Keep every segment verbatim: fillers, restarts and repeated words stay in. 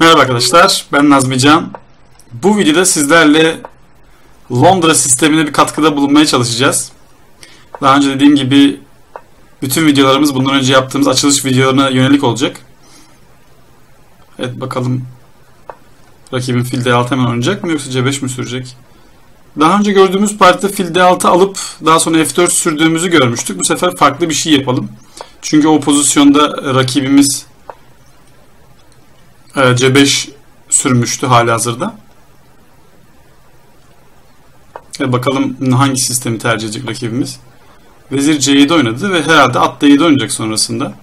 Merhaba arkadaşlar, ben Nazmi Can. Bu videoda sizlerle Londra sistemine bir katkıda bulunmaya çalışacağız. Daha önce dediğim gibi bütün videolarımız bundan önce yaptığımız açılış videolarına yönelik olacak. Evet, bakalım rakibin fil D altı hemen oynayacak mı yoksa C beş mi sürecek? Daha önce gördüğümüz partide fil D altı alıp daha sonra F dört sürdüğümüzü görmüştük. Bu sefer farklı bir şey yapalım. Çünkü o pozisyonda rakibimiz C beş sürmüştü halihazırda. E bakalım hangi sistemi tercih edecek rakibimiz. Vezir C yedi oynadı ve herhalde at D yedi oynayacak sonrasında.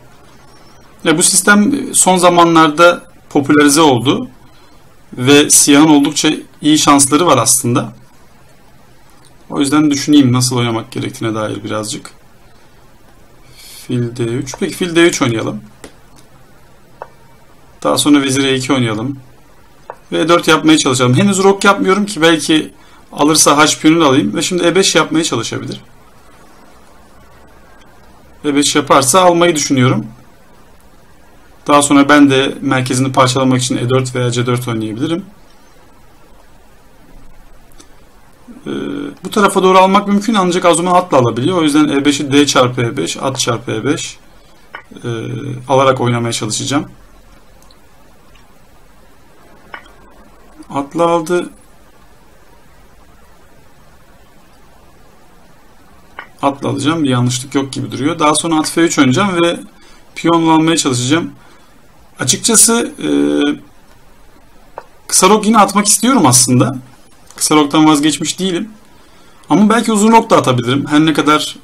E bu sistem son zamanlarda popülerize oldu ve siyahın oldukça iyi şansları var aslında. O yüzden düşüneyim nasıl oynamak gerektiğine dair birazcık. Fil D üç. Peki fil D üç oynayalım. Daha sonra vezir E iki oynayalım. Ve E dört yapmaya çalışalım. Henüz rok yapmıyorum ki belki alırsa h piyonunu alayım. Ve şimdi E beş yapmaya çalışabilir. E beş yaparsa almayı düşünüyorum. Daha sonra ben de merkezini parçalamak için E dört veya C dört oynayabilirim. Ee, bu tarafa doğru almak mümkün ancak Azuma atla alabiliyor. O yüzden E beşi D çarpı E beş, at çarpı E beş ee, alarak oynamaya çalışacağım. Atla aldı. Atla alacağım. Bir yanlışlık yok gibi duruyor. Daha sonra at F üç oynayacağım ve piyonla almaya çalışacağım. Açıkçası e, kısa rok yine atmak istiyorum aslında. Kısa roktan vazgeçmiş değilim. Ama belki uzun rok da atabilirim. Her ne kadar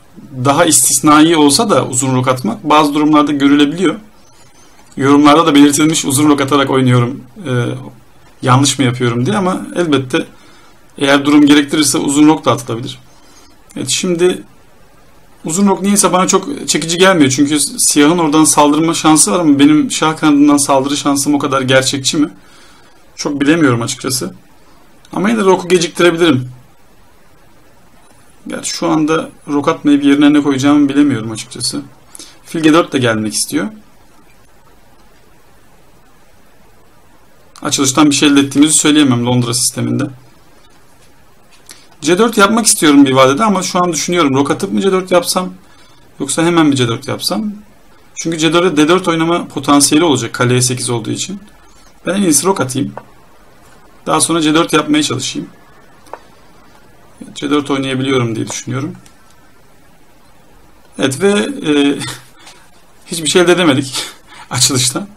daha istisnai olsa da uzun rok atmak bazı durumlarda görülebiliyor. Yorumlarda da belirtilmiş uzun rok atarak oynuyorum. E, Yanlış mı yapıyorum diye, ama elbette eğer durum gerektirirse uzun rok da atılabilir. Evet, şimdi uzun rok niyeyse bana çok çekici gelmiyor. Çünkü siyahın oradan saldırma şansı var ama benim şah kanadından saldırı şansım o kadar gerçekçi mi? Çok bilemiyorum açıkçası. Ama yine de roku geciktirebilirim. Gerçi şu anda rok atmayıp yerine ne koyacağımı bilemiyorum açıkçası. Fil G dört de gelmek istiyor. Açılıştan bir şey elde ettiğimizi söyleyemem Londra sisteminde. C dört yapmak istiyorum bir vadede ama şu an düşünüyorum. Rok atıp mı C dört yapsam yoksa hemen mi C dört yapsam? Çünkü C dört'e D dört oynama potansiyeli olacak kaleye sekiz olduğu için. Ben en iyisi rok atayım. Daha sonra C dört yapmaya çalışayım. C dört oynayabiliyorum diye düşünüyorum. Evet ve e, hiçbir şey elde edemedik açılışta.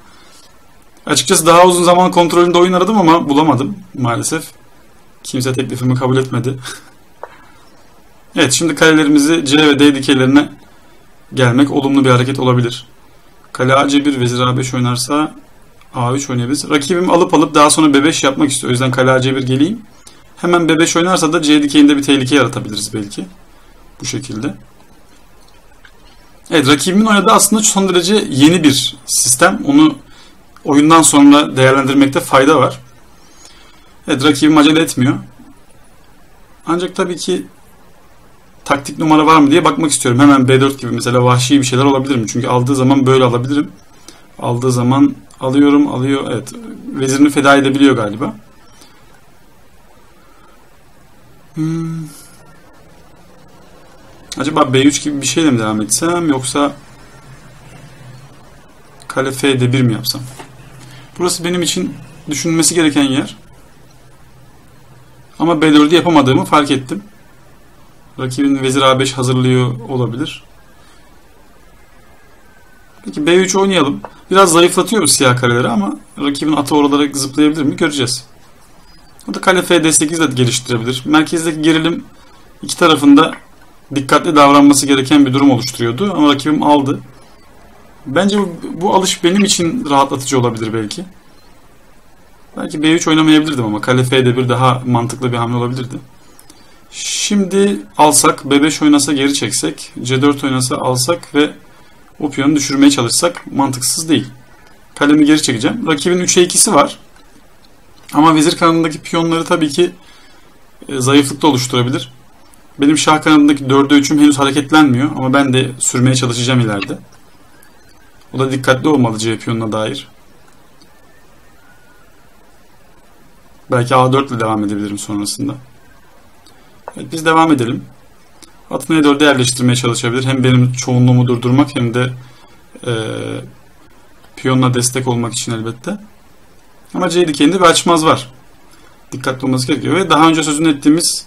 Açıkçası daha uzun zaman kontrolümde oyun aradım ama bulamadım maalesef. Kimse teklifimi kabul etmedi. Evet, şimdi kalelerimizi C ve D dikeylerine gelmek olumlu bir hareket olabilir. Kale A C bir, vezir A beş oynarsa A üç oynayabiliriz. Rakibim alıp alıp daha sonra B beş yapmak istiyor. O yüzden kale A C bir geleyim. Hemen B beş oynarsa da C dikeyinde bir tehlike yaratabiliriz belki. Bu şekilde. Evet, rakibimin oynadığı aslında son derece yeni bir sistem. Onu oyundan sonra değerlendirmekte fayda var. Evet, rakibim acele etmiyor. Ancak tabii ki taktik numara var mı diye bakmak istiyorum. Hemen B dört gibi mesela vahşi bir şeyler olabilir mi? Çünkü aldığı zaman böyle alabilirim. Aldığı zaman alıyorum, alıyor. Evet, vezirini feda edebiliyor galiba. Hmm. Acaba B üç gibi bir şeyle mi devam etsem yoksa kale F D bir mi yapsam? Burası benim için düşünülmesi gereken yer. Ama B dört'ü yapamadığımı fark ettim. Rakibin vezir A beş hazırlıyor olabilir. Peki B üç oynayalım. Biraz zayıflatıyoruz siyah kaleleri ama rakibin atı oralara zıplayabilir mi? Göreceğiz. O da kale F D sekiz de geliştirebilir. Merkezdeki gerilim iki tarafında dikkatli davranması gereken bir durum oluşturuyordu. Ama rakibim aldı. Bence bu, bu alış benim için rahatlatıcı olabilir belki. Belki B üç oynamayabilirdim ama kale F D bir daha mantıklı bir hamle olabilirdi. Şimdi alsak, B beş oynasa geri çeksek, C dört oynasa alsak ve o piyonu düşürmeye çalışsak mantıksız değil. Kalemi geri çekeceğim. Rakibin üçe ikisi var. Ama vezir kanadındaki piyonları tabii ki zayıflıkta oluşturabilir. Benim şah kanadındaki dörde üçüm henüz hareketlenmiyor ama ben de sürmeye çalışacağım ileride. O da dikkatli olmalı C piyonuna dair. Belki A dört ile devam edebilirim sonrasında. Evet, biz devam edelim. Atını E dört'e yerleştirmeye çalışabilir. Hem benim çoğunluğumu durdurmak hem de e, piyonla destek olmak için elbette. Ama C dikeninde bir açmaz var. Dikkatli olması gerekiyor. Ve daha önce sözünü ettiğimiz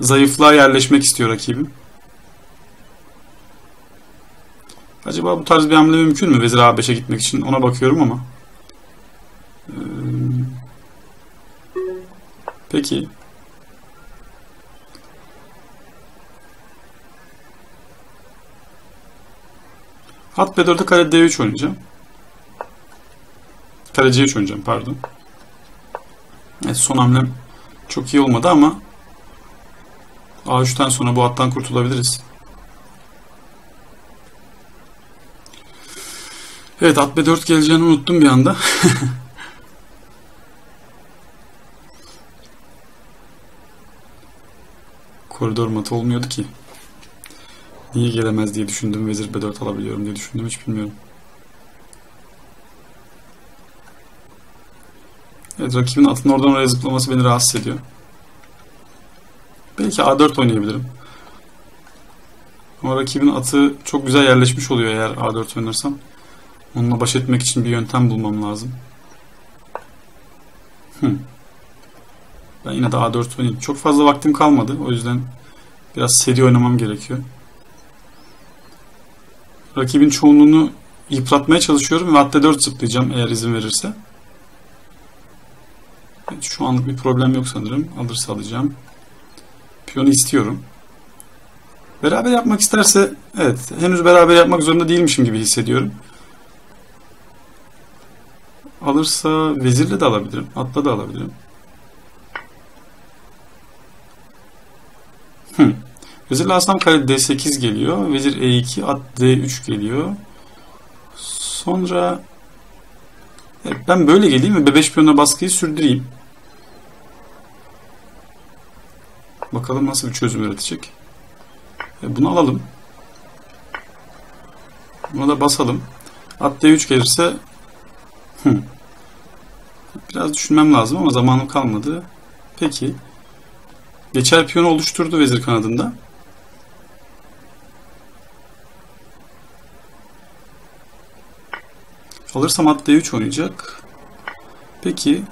zayıflığa yerleşmek istiyor rakibim. Acaba bu tarz bir hamle mümkün mü? Vezir A beş'e gitmek için ona bakıyorum ama. Ee, peki. At B dört'e kare D üç oynayacağım. Kare C üç oynayacağım pardon. Evet, son hamlem çok iyi olmadı ama A üç'ten sonra bu attan kurtulabiliriz. Evet, at B dört geleceğini unuttum bir anda. Koridor matı olmuyordu ki. Niye gelemez diye düşündüm. Vezir B dört alabiliyorum diye düşündüm. Hiç bilmiyorum. Evet, rakibin atın oradan oraya zıplaması beni rahatsız ediyor. Belki A dört oynayabilirim. Ama rakibin atı çok güzel yerleşmiş oluyor eğer A dört oynarsam. Onunla baş etmek için bir yöntem bulmam lazım. Hmm. Ben yine de A dört oynayayım. Çok fazla vaktim kalmadı. O yüzden biraz seri oynamam gerekiyor. Rakibin çoğunluğunu yıpratmaya çalışıyorum ve at D dört zıplayacağım eğer izin verirse. Evet, şu anlık bir problem yok sanırım. Alırsa alacağım. Piyonu istiyorum. Beraber yapmak isterse, evet, henüz beraber yapmak zorunda değilmişim gibi hissediyorum. Alırsa vezirle de alabilirim, atla da alabilirim. Hmm. Vezirle alsam kale D sekiz geliyor, vezir E iki, at D üç geliyor. Sonra evet, ben böyle geleyim ve B beş piyonuna baskıyı sürdüreyim. Bakalım nasıl bir çözüm üretecek. E, bunu alalım. Buna da basalım. At D üç gelirse hmm. biraz düşünmem lazım ama zamanım kalmadı. Peki. Geçer piyonu oluşturdu vezir kanadında. Alırsam at D üç oynayacak. Peki.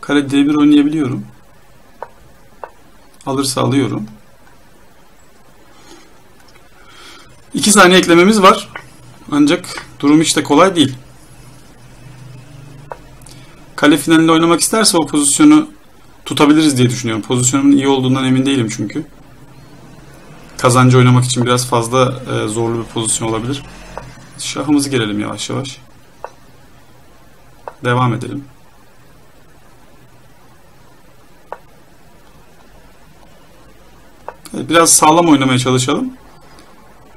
Kale D bir oynayabiliyorum. Alırsa alıyorum. iki saniye eklememiz var. Ancak durum hiç de kolay değil. Kale finalinde oynamak isterse o pozisyonu tutabiliriz diye düşünüyorum. Pozisyonumun iyi olduğundan emin değilim çünkü. Kazancı oynamak için biraz fazla e, zorlu bir pozisyon olabilir. Şahımızı girelim yavaş yavaş. Devam edelim. Biraz sağlam oynamaya çalışalım.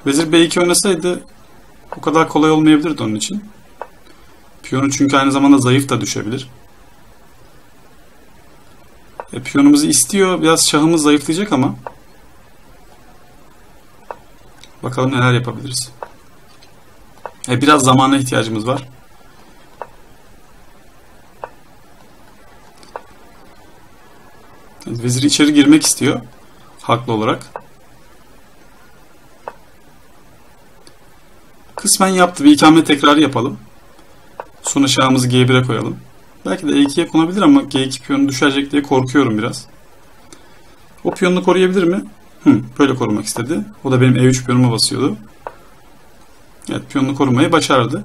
Vezir B iki oynasaydı o kadar kolay olmayabilirdi onun için. Piyonu çünkü aynı zamanda zayıf da düşebilir. E, piyonumuzu istiyor. Biraz şahımız zayıflayacak ama. Bakalım neler yapabiliriz. E, biraz zamana ihtiyacımız var. E, vezir içeri girmek istiyor. Haklı olarak. Kısmen yaptı. Bir iki hamle tekrarı yapalım. Sonra şahımızı G bir'e koyalım. Belki de E iki'ye konabilir ama G iki piyonu düşecek diye korkuyorum biraz. O piyonunu koruyabilir mi? Hı, böyle korumak istedi. O da benim E üç piyonuma basıyordu. Evet, piyonunu korumayı başardı.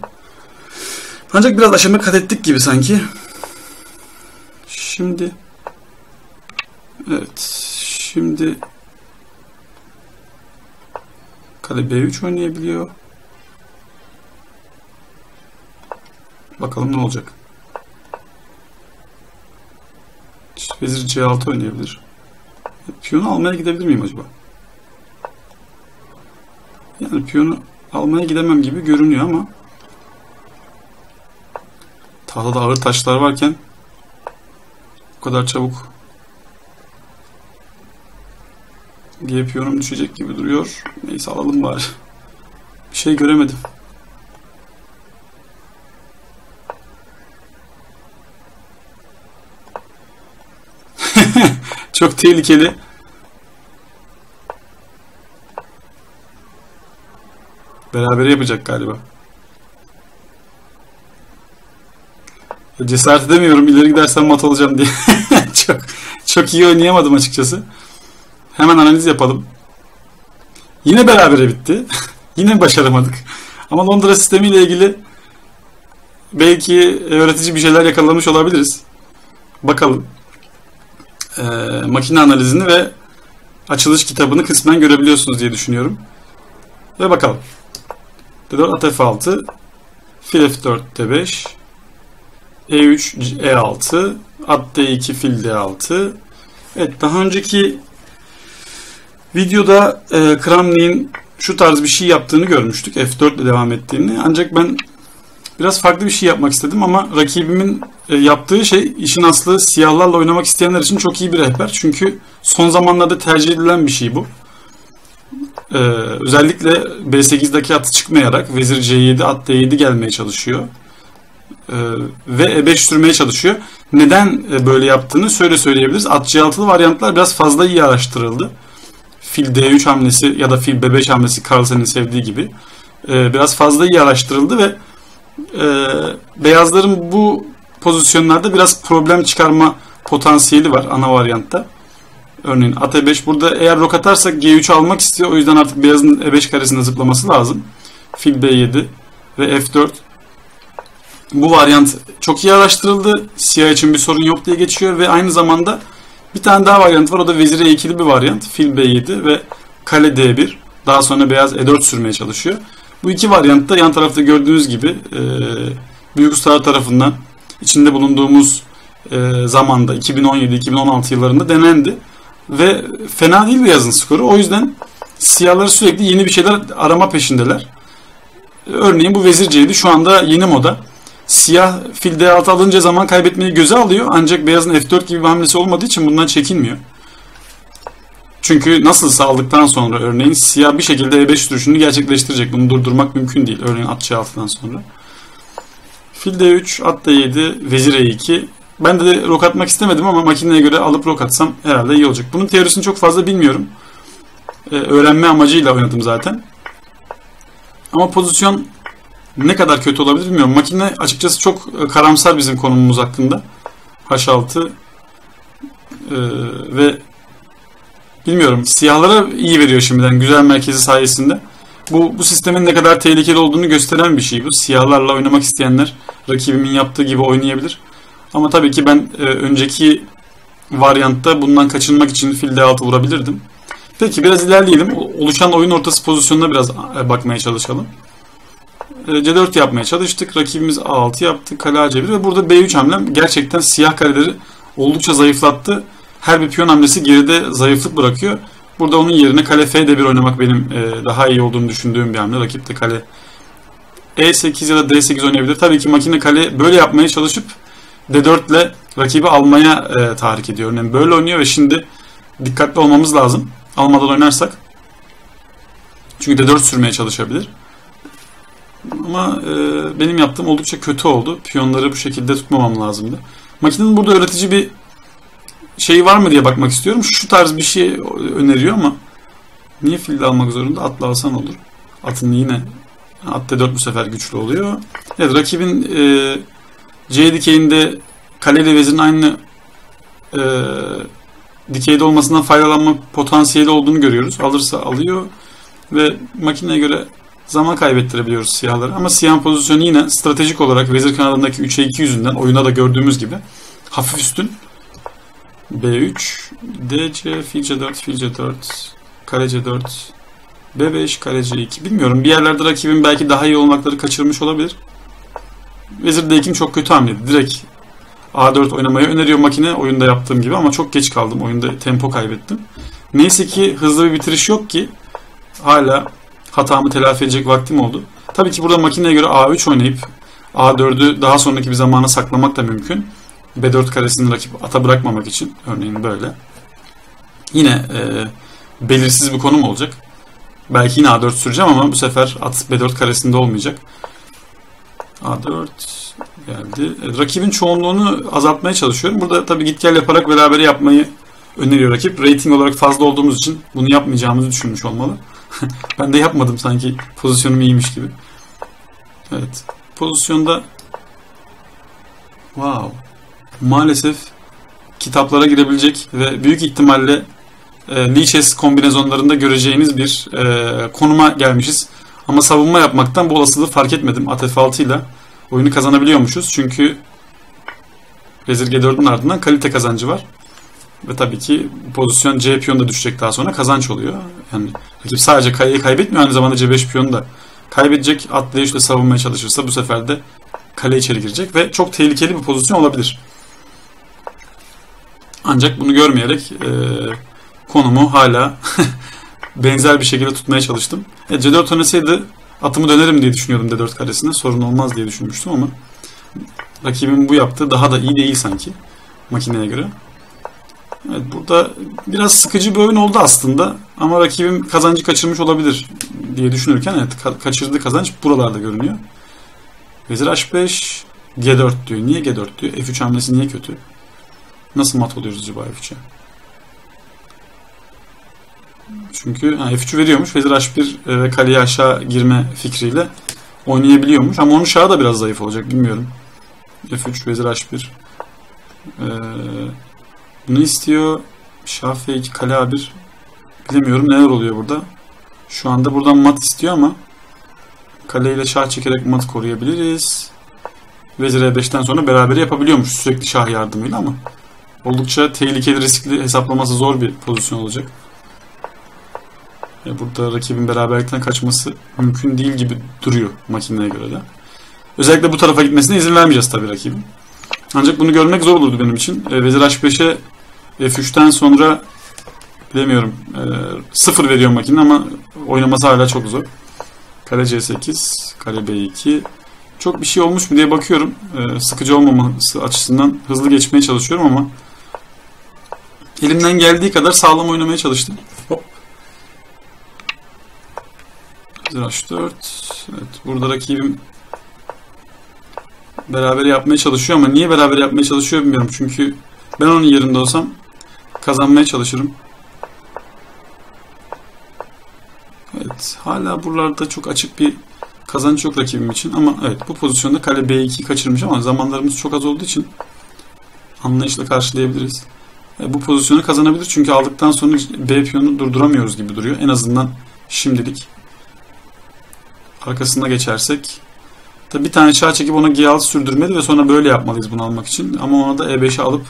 Ancak biraz aşama kat ettik gibi sanki. Şimdi evet. Şimdi kale B üç oynayabiliyor. Bakalım ne olacak. İşte vezir C altı oynayabilir. Piyonu almaya gidebilir miyim acaba? Yani piyonu almaya gidemem gibi görünüyor ama tahtada ağır taşlar varken bu kadar çabuk diye piyonum düşecek gibi duruyor. Neyse, alalım bari. Bir şey göremedim. Çok tehlikeli. Beraber yapacak galiba. Cesaret edemiyorum. İleri gidersem mat alacağım diye. çok çok iyi oynayamadım açıkçası. Hemen analiz yapalım. Yine berabere bitti. Yine başaramadık. Ama Londra sistemi ile ilgili belki öğretici bir şeyler yakalamış olabiliriz. Bakalım. Ee, makine analizini ve açılış kitabını kısmen görebiliyorsunuz diye düşünüyorum. Ve bakalım. D dört, A F altı, fil F dört, D beş, E üç, E altı, at D iki, fil D altı. Evet, daha önceki videoda e, Kramnik'in şu tarz bir şey yaptığını görmüştük. F dört ile devam ettiğini. Ancak ben biraz farklı bir şey yapmak istedim ama rakibimin e, yaptığı şey, işin aslı siyahlarla oynamak isteyenler için çok iyi bir rehber. Çünkü son zamanlarda tercih edilen bir şey bu. Ee, özellikle B sekiz'deki atı çıkmayarak vezir C yedi, at D yedi gelmeye çalışıyor. Ee, ve E beş sürmeye çalışıyor. Neden böyle yaptığını söyle söyleyebiliriz. At C altı'lı varyantlar biraz fazla iyi araştırıldı. Fil D üç hamlesi ya da fil B beş hamlesi Carlsen'in sevdiği gibi. Ee, biraz fazla iyi araştırıldı ve e, beyazların bu pozisyonlarda biraz problem çıkarma potansiyeli var ana varyantta. Örneğin at E beş, burada eğer rok atarsak G üç'ü almak istiyor. O yüzden artık beyazın E beş karesinde zıplaması lazım. Fil B yedi ve F dört. Bu varyant çok iyi araştırıldı. Siyah için bir sorun yok diye geçiyor ve aynı zamanda bir tane daha varyant var. O da vezir E iki'li bir varyant. Fil B yedi ve kale D bir. Daha sonra beyaz E dört sürmeye çalışıyor. Bu iki varyant da yan tarafta gördüğünüz gibi büyük ustalar tarafından içinde bulunduğumuz zamanda iki bin on yedi iki bin on altı yıllarında denendi. Ve fena değil beyazın skoru. O yüzden siyahları sürekli yeni bir şeyler arama peşindeler. Örneğin bu vezir C yedi şu anda yeni moda. Siyah fil D altı alınca zaman kaybetmeyi göze alıyor. Ancak beyazın F dört gibi bir hamlesi olmadığı için bundan çekinmiyor. Çünkü nasılsa aldıktan sonra örneğin siyah bir şekilde E beş sürüşünü gerçekleştirecek. Bunu durdurmak mümkün değil. Örneğin at C altı'dan sonra. Fil D üç, at D yedi, vezir E iki. Ben de rok atmak istemedim ama makineye göre alıp rok atsam herhalde iyi olacak. Bunun teorisini çok fazla bilmiyorum. Ee, öğrenme amacıyla oynadım zaten. Ama pozisyon ne kadar kötü olabilir bilmiyorum. Makine açıkçası çok karamsar bizim konumumuz hakkında. H altı ee, ve bilmiyorum. Siyahlara iyi veriyor şimdiden güzel merkezi sayesinde. Bu, bu sistemin ne kadar tehlikeli olduğunu gösteren bir şey bu. Siyahlarla oynamak isteyenler rakibimin yaptığı gibi oynayabilir. Ama tabii ki ben e, önceki varyantta bundan kaçınmak için fil D altı vurabilirdim. Peki biraz ilerleyelim. Oluşan oyun ortası pozisyonuna biraz e, bakmaya çalışalım. E, C dört yapmaya çalıştık. Rakibimiz A altı yaptı. Kale A bir ve burada B üç hamlem gerçekten siyah kaleleri oldukça zayıflattı. Her bir piyon hamlesi geride zayıflık bırakıyor. Burada onun yerine kale F D bir oynamak benim e, daha iyi olduğunu düşündüğüm bir hamle. Rakip de kale E sekiz ya da D sekiz oynayabilir. Tabii ki makine kale böyle yapmaya çalışıp D dört ile rakibi almaya e, tahrik ediyor. Yani böyle oynuyor ve şimdi dikkatli olmamız lazım. Almadan oynarsak. Çünkü D dört sürmeye çalışabilir. Ama e, benim yaptığım oldukça kötü oldu. Piyonları bu şekilde tutmamam lazımdı. Makinenin burada öğretici bir şeyi var mı diye bakmak istiyorum. Şu tarz bir şey öneriyor ama niye filde almak zorunda? Atla alsan olur. Atın yine. At D dört bu sefer güçlü oluyor. Evet, rakibin e, C dikeyinde kale ile vezirin aynı e, dikeyde olmasından faydalanma potansiyeli olduğunu görüyoruz. Alırsa alıyor ve makineye göre zaman kaybettirebiliyoruz siyahları. Ama siyah pozisyonu yine stratejik olarak vezir kanadındaki üçe iki yüzünden oyuna da gördüğümüz gibi hafif üstün. B üç, D C, fil C dört, fil C dört, kale C dört, B beş, kale C iki. Bilmiyorum, bir yerlerde rakibin belki daha iyi olmakları kaçırmış olabilir. Vezir D iki'nin çok kötü hamledi. Direkt A dört oynamayı öneriyor makine, oyunda yaptığım gibi ama çok geç kaldım. Oyunda tempo kaybettim. Neyse ki hızlı bir bitiriş yok ki hala hatamı telafi edecek vaktim oldu. Tabii ki burada makineye göre A üç oynayıp A dört'ü daha sonraki bir zamana saklamak da mümkün. B dört karesini rakip ata bırakmamak için örneğin böyle. Yine e, belirsiz bir konum olacak. Belki yine A dört süreceğim ama bu sefer at B dört karesinde olmayacak. A dört geldi. Rakibin çoğunluğunu azaltmaya çalışıyorum. Burada tabii git gel yaparak beraber yapmayı öneriyor rakip. Rating olarak fazla olduğumuz için bunu yapmayacağımızı düşünmüş olmalı. Ben de yapmadım sanki pozisyonum iyiymiş gibi. Evet. Pozisyonda wow. Maalesef kitaplara girebilecek ve büyük ihtimalle e, Lichess kombinezonlarında göreceğiniz bir e, konuma gelmişiz. Ama savunma yapmaktan bu olasılığı fark etmedim. At F altı ile oyunu kazanabiliyormuşuz. Çünkü Vezir G dört'ün ardından kalite kazancı var. Ve tabii ki pozisyon C piyonu da düşecek daha sonra, kazanç oluyor. Yani sadece kaleyi kaybetmiyor, aynı zamanda C beş piyonu da kaybedecek. At D üç'le savunmaya çalışırsa bu sefer de kale içeri girecek ve çok tehlikeli bir pozisyon olabilir. Ancak bunu görmeyerek e, konumu hala benzer bir şekilde tutmaya çalıştım. E, C dört oynasaydı atımı dönerim diye düşünüyordum D dört karesine. Sorun olmaz diye düşünmüştüm ama rakibin bu yaptığı daha da iyi değil sanki makineye göre. Evet, burada biraz sıkıcı bir oyun oldu aslında ama rakibim kazancı kaçırmış olabilir diye düşünürken evet, ka kaçırdığı kazanç buralarda görünüyor. Vezir H beş, G dört diyor. Niye G dört diyor? F üç hamlesi niye kötü? Nasıl mat oluyoruz acaba F üç'e? Çünkü ha, F üç'ü veriyormuş. Vezir H bir ve kaleye aşağı girme fikriyle oynayabiliyormuş. Ama onun şahı da biraz zayıf olacak. Bilmiyorum. F üç, Vezir H bir. Ee, bunu istiyor. Şah F iki, kale A bir. Bilemiyorum neler oluyor burada. Şu anda buradan mat istiyor ama kaleyle şah çekerek mat koruyabiliriz. Vezir E beş'ten sonra beraber yapabiliyormuş sürekli şah yardımıyla ama oldukça tehlikeli, riskli, hesaplaması zor bir pozisyon olacak. Burada rakibin beraberlikten kaçması mümkün değil gibi duruyor makineye göre de. Özellikle bu tarafa gitmesine izin vermeyeceğiz tabii rakibin. Ancak bunu görmek zor olurdu benim için. Vezir H beş'e F üç'ten sonra bilemiyorum sıfır veriyor makine ama oynaması hala çok zor. Kale C sekiz, kale B iki. Çok bir şey olmuş mu diye bakıyorum. Ee, sıkıcı olmaması açısından hızlı geçmeye çalışıyorum ama elimden geldiği kadar sağlam oynamaya çalıştım. Hop. H dört. Evet, burada rakibim beraber yapmaya çalışıyor ama niye beraber yapmaya çalışıyor bilmiyorum. Çünkü ben onun yerinde olsam kazanmaya çalışırım. Evet, hala buralarda çok açık bir kazanç yok rakibim için ama evet, bu pozisyonda kale B iki'yi kaçırmış ama zamanlarımız çok az olduğu için anlayışla karşılayabiliriz. E, bu pozisyonu kazanabilir çünkü aldıktan sonra B piyonunu durduramıyoruz gibi duruyor. En azından şimdilik. Arkasına geçersek tabi bir tane şah çekip ona G altı sürdürmeli ve sonra böyle yapmalıyız bunu almak için. Ama ona da E beş'i alıp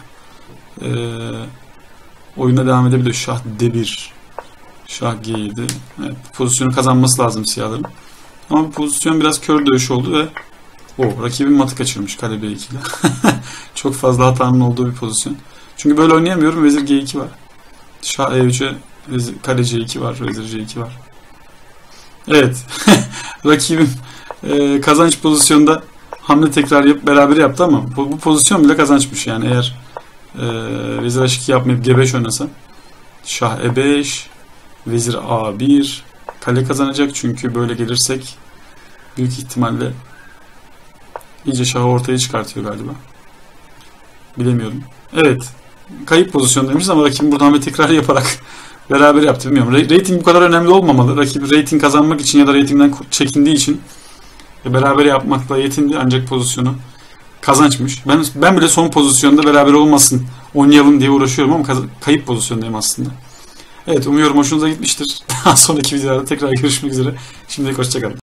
e, oyuna devam edebilir. Şah D bir, şah G yedi. Evet, pozisyonu kazanması lazım siyahların. Ama bu pozisyon biraz kör dövüş oldu ve o rakibin matı kaçırmış kale B iki ile. Çok fazla hatanın olduğu bir pozisyon. Çünkü böyle oynayamıyorum. Vezir G iki var. Şah E üç'e kale C iki var. Vezir C iki var. Evet. Rakibim e, kazanç pozisyonda hamle tekrar yapıp beraber yaptı ama bu, bu pozisyon bile kazançmış. Yani eğer e, Vezir H iki yapmayıp G beş oynasa şah E beş, Vezir A bir, kale kazanacak çünkü böyle gelirsek büyük ihtimalle iyice şahı ortaya çıkartıyor galiba. Bilemiyorum. Evet. Kayıp pozisyondaymışız ama rakibim buradan bir tekrar yaparak beraber yaptı. Bilmiyorum. Rating bu kadar önemli olmamalı. Rakip rating kazanmak için ya da ratingden çekindiği için beraber yapmakla yetindi ancak pozisyonu kazançmış. Ben ben bile son pozisyonda beraber olmasın, oynayalım diye uğraşıyorum ama kayıp pozisyondayım aslında. Evet, umuyorum hoşunuza gitmiştir. Sonraki videolarda tekrar görüşmek üzere. Şimdilik hoşça kalın.